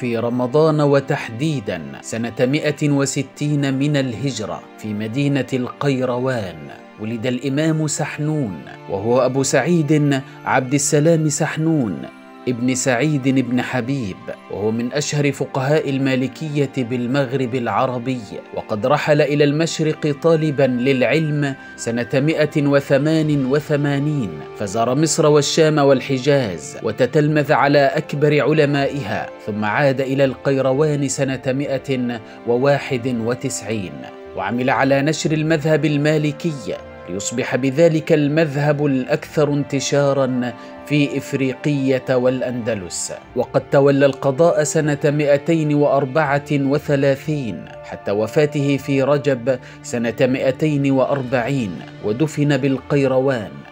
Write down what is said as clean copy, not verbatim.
في رمضان وتحديدا سنة 160 من الهجرة في مدينة القيروان. ولد الإمام سحنون وهو أبو سعيد عبد السلام سحنون ابن سعيد بن حبيب، وهو من أشهر فقهاء المالكية بالمغرب العربي، وقد رحل إلى المشرق طالبا للعلم سنة 188، فزار مصر والشام والحجاز وتتلمذ على أكبر علمائها، ثم عاد إلى القيروان سنة 191 وعمل على نشر المذهب المالكي ليصبح بذلك المذهب الأكثر انتشاراً في إفريقية والأندلس. وقد تولى القضاء سنة 234 حتى وفاته في رجب سنة 240، ودفن بالقيروان.